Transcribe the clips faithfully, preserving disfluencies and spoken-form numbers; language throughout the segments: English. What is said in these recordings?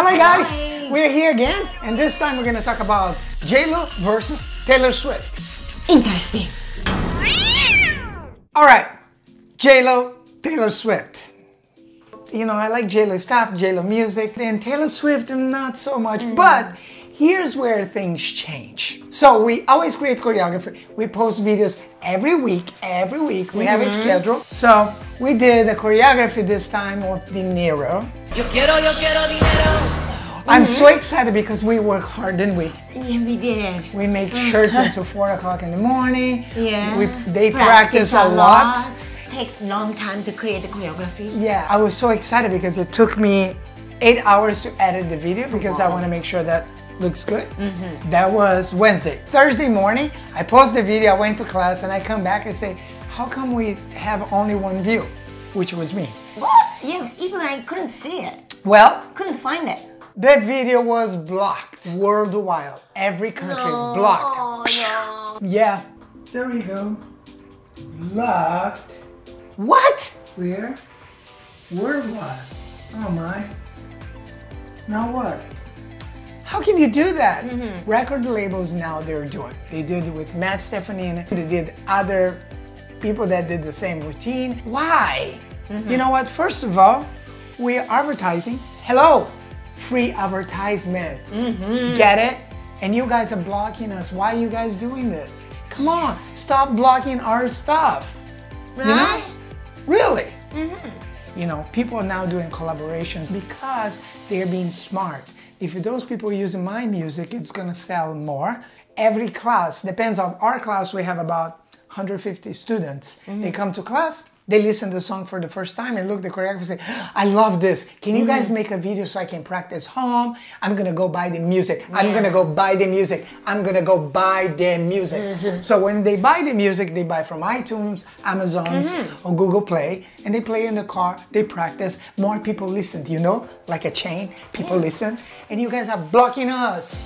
Hello guys, Hi. We're here again, and this time we're gonna talk about J-Lo versus Taylor Swift. Interesting. All right, J-Lo, Taylor Swift. You know, I like J-Lo stuff, J-Lo music, and Taylor Swift not so much, mm. but here's where things change. So we always create choreography. We post videos every week, every week. We mm-hmm. have a schedule. So we did a choreography this time of Dinero. Yo quiero, yo quiero Dinero. I'm mm-hmm. so excited because we work hard, didn't we? Yeah, we did. We make shirts until four o'clock in the morning. Yeah. We, they practice, practice a lot. lot. It takes a long time to create the choreography. Yeah, I was so excited because it took me eight hours to edit the video because wow. I want to make sure that looks good. Mm-hmm. That was Wednesday. Thursday morning, I post the video, I went to class, and I come back and say, how come we have only one view? Which was me. What? Yeah, even I couldn't see it. Well, couldn't find it. That video was blocked worldwide. Every country no, blocked. Oh, no. Yeah. There we go. Blocked. What? We're worldwide. Oh my. Now what? How can you do that? Mm-hmm. Record labels now they're doing. They did it with Matt, Stephanie, and they did other people that did the same routine. Why? Mm-hmm. You know what? First of all, we are advertising. Hello. Free advertisement. Mm-hmm. Get it? And you guys are blocking us. Why are you guys doing this? Come on, stop blocking our stuff. Right? You know? Really? Mm-hmm. You know, people are now doing collaborations because they're being smart. If those people are using my music, it's gonna sell more. Every class, depends on our class, we have about one hundred fifty students. Mm-hmm. They come to class, they listen to the song for the first time and look at the choreographer and say, I love this. Can you mm-hmm. guys make a video so I can practice home? I'm gonna go buy the music. Yeah. I'm gonna go buy the music. I'm gonna go buy the music. Mm-hmm. So when they buy the music, they buy from iTunes, Amazon's, mm-hmm. or Google Play, and they play in the car, they practice. More people listen, you know? Like a chain, people yeah. listen. And you guys are blocking us.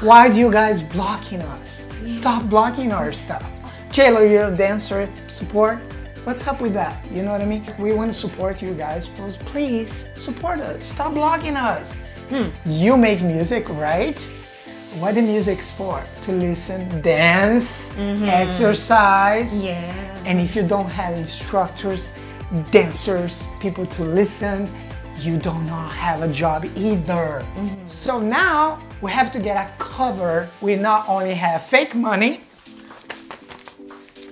Why do you guys blocking us? Yeah. Stop blocking our stuff. Chelo, you're a dancer, support. What's up with that? You know what I mean? We want to support you guys. Please support us. Stop blocking us. Hmm. You make music, right? What the music's for? To listen, dance, mm-hmm. exercise. Yeah. And if you don't have instructors, dancers, people to listen, you do not have a job either. Mm-hmm. So now we have to get a cover. We not only have fake money,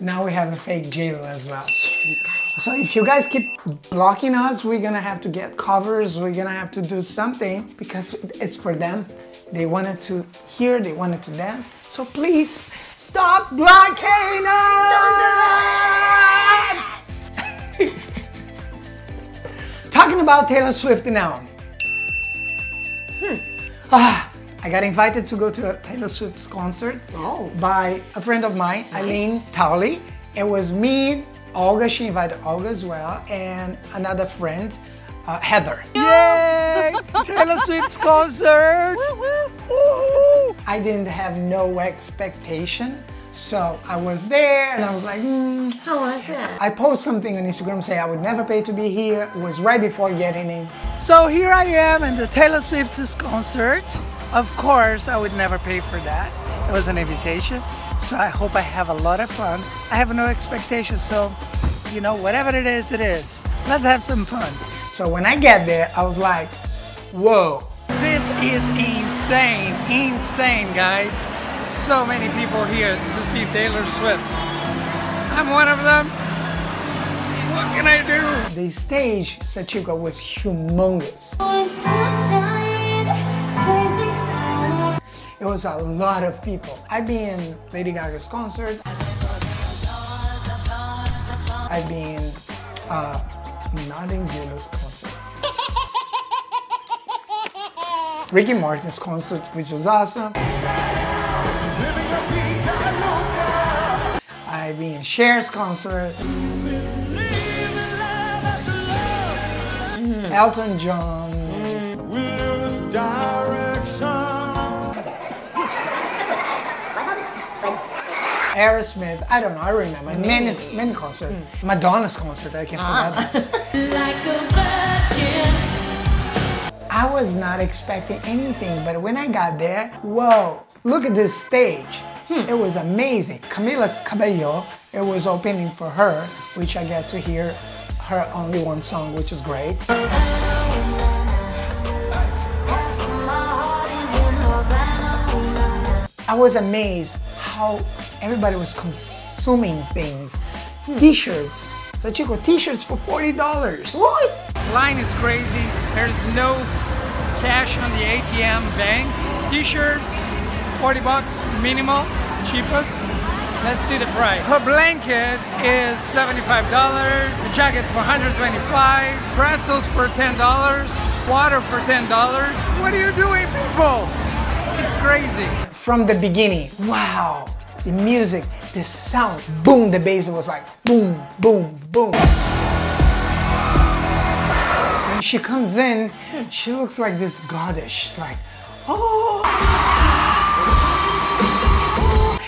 now we have a fake J-Lo as well. Yes, we got it. So if you guys keep blocking us, we're gonna have to get covers, we're gonna have to do something because it's for them. They wanted to hear, they wanted to dance. So please, stop blocking us! Talking about Taylor Swift now. Hmm. Ah. I got invited to go to a Taylor Swift's concert oh. by a friend of mine, nice. Eileen Towley. It was me, Olga, she invited Olga as well, and another friend, uh, Heather. Yay! Taylor Swift's concert! Woo-hoo. I didn't have no expectation, so I was there and I was like, hmm. How was it? I posted something on Instagram saying I would never pay to be here. It was right before getting in. So here I am at the Taylor Swift's concert. Of course, I would never pay for that. It was an invitation, so I hope I have a lot of fun. I have no expectations, so, you know, whatever it is, it is. Let's have some fun. So when I get there, I was like, whoa. This is insane, insane, guys. So many people here to see Taylor Swift. I'm one of them. What can I do? The stage, Sachiko, was humongous. It was a lot of people. I've been in Lady Gaga's concert. I've been uh, not in J-Lo's concert. Ricky Martin's concert, which was awesome. I've been in Cher's concert. Mm-hmm. Elton John. Mm-hmm. We lose direction. Aerosmith, I don't know, I remember. Many, many, many concerts. Mm. Madonna's concert, I can't ah. forget that. Like a virgin. I I was not expecting anything, but when I got there, whoa, look at this stage. Hmm. It was amazing. Camila Cabello, it was opening for her, which I get to hear her only one song, which is great. I was amazed how everybody was consuming things. Hmm. T-shirts. Sachiko, T-shirts for forty dollars. What? Line is crazy. There's no cash on the A T M banks. T-shirts, forty bucks minimal, cheapest. Let's see the price. Her blanket is seventy-five dollars. The jacket for one hundred twenty-five dollars. Pretzels for ten dollars. Water for ten dollars. What are you doing, people? It's crazy. From the beginning, wow, the music, the sound, boom, the bass was like boom, boom, boom. When she comes in, she looks like this goddess. She's like, oh,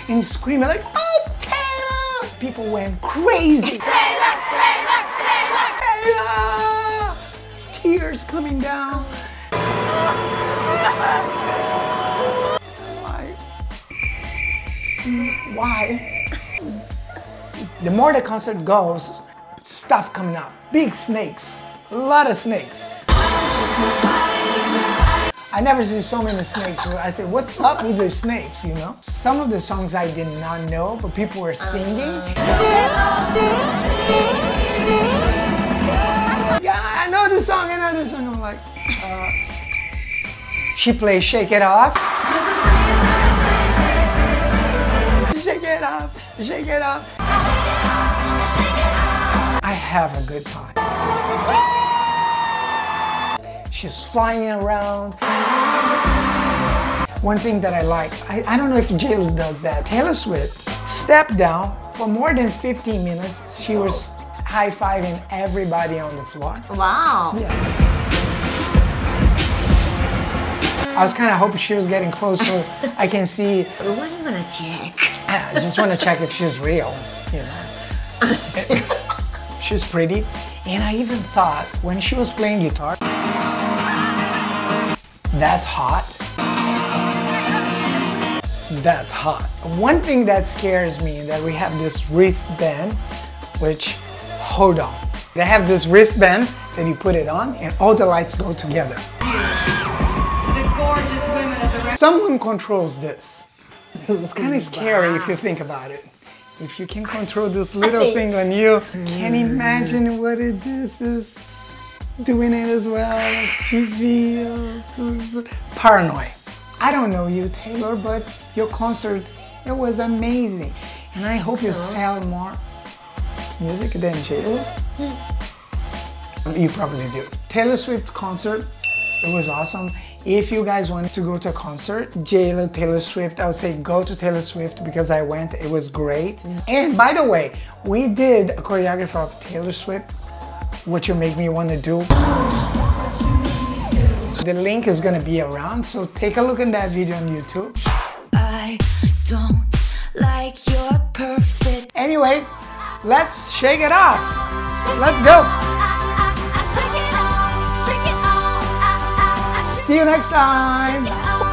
and screaming like, oh, Taylor! People went crazy. Taylor, Taylor, Taylor, Taylor! Tears coming down. Why? The more the concert goes, stuff coming up. Big snakes, a lot of snakes. I never see so many snakes where I say, what's up with the snakes, you know? Some of the songs I did not know, but people were singing. Yeah, I know this song, I know this song. I'm like, uh... She plays Shake It Off. Shake it up, shake it up. I have a good time. She's flying around. One thing that I like, I, I don't know if J Lo does that. Taylor Swift stepped down for more than fifteen minutes. She was high-fiving everybody on the floor. Wow. Yeah. I was kind of hoping she was getting closer. I can see. What do you want to check? I just want to check if she's real, you know. She's pretty. And I even thought when she was playing guitar, that's hot. That's hot. One thing that scares me is that we have this wristband, which, hold on. They have this wristband that you put it on and all the lights go together. Someone controls this. It's kind of scary if you think about it. If you can control this little thing on you, can you imagine what it, this is doing it as well? T V, paranoid. I don't know you, Taylor, but your concert, it was amazing. And I hope you sell more music than J Lo. You probably do. Taylor Swift concert, it was awesome. If you guys want to go to a concert, J Lo, Taylor Swift, I would say go to Taylor Swift because I went, it was great. Mm. And by the way, we did a choreography of Taylor Swift, What You Make Me Want to Do. The link is gonna be around, so take a look at that video on YouTube. I don't like your perfect. Anyway, let's shake it off. Let's go. See you next time!